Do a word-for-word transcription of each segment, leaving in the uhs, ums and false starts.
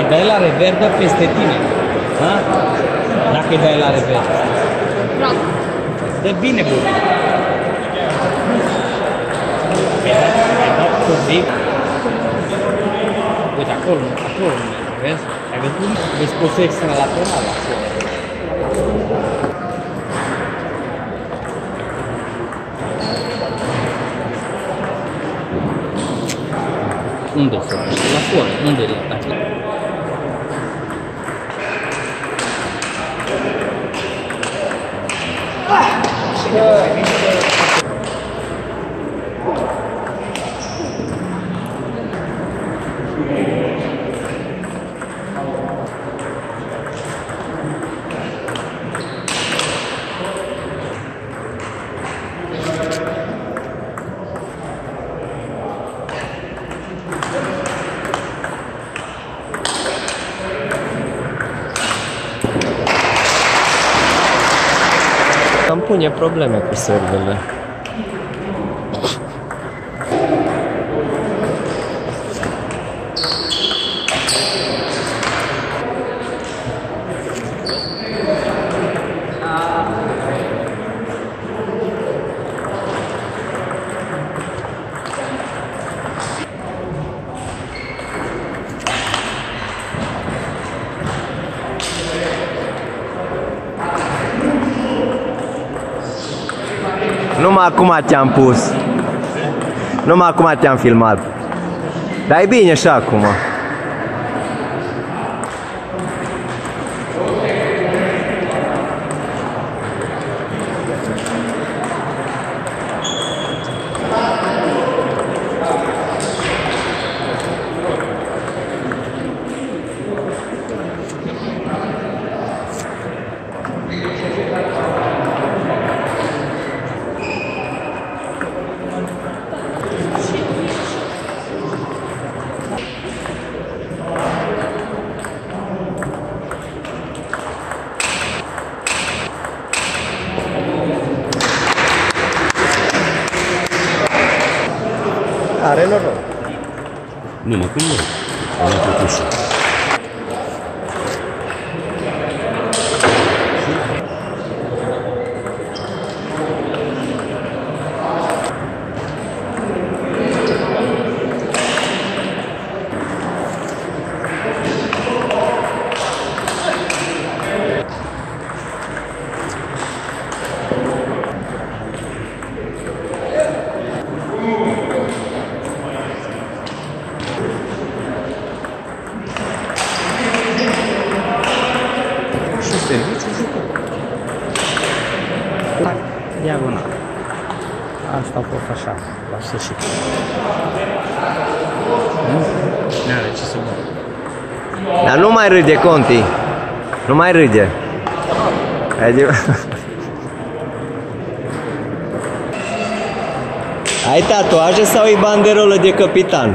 Dacă dai la rever, dă peste tine. Ha? Dacă dai la rever. Dă bine, bun. Ai dat cu zic. Uite, acolo, acolo, vezi? Ai văzut? Vezi că o să extralateral acolo. Unde o să faci? La foră, unde e la taclă? Cam pune probleme cu servele. Numai acum te-am pus. Numai acum te-am filmat. Dar e bine și acum. Are noroc. Nu, mă, cum nu? Am luat ușa. Diagonal. Asta pot așa, la sfârșit. N-are ce să mă. Dar nu mai râde, Conti. Nu mai râde. Ai tatuaje sau e banderolă de capitan?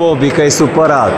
Bobica e supărat.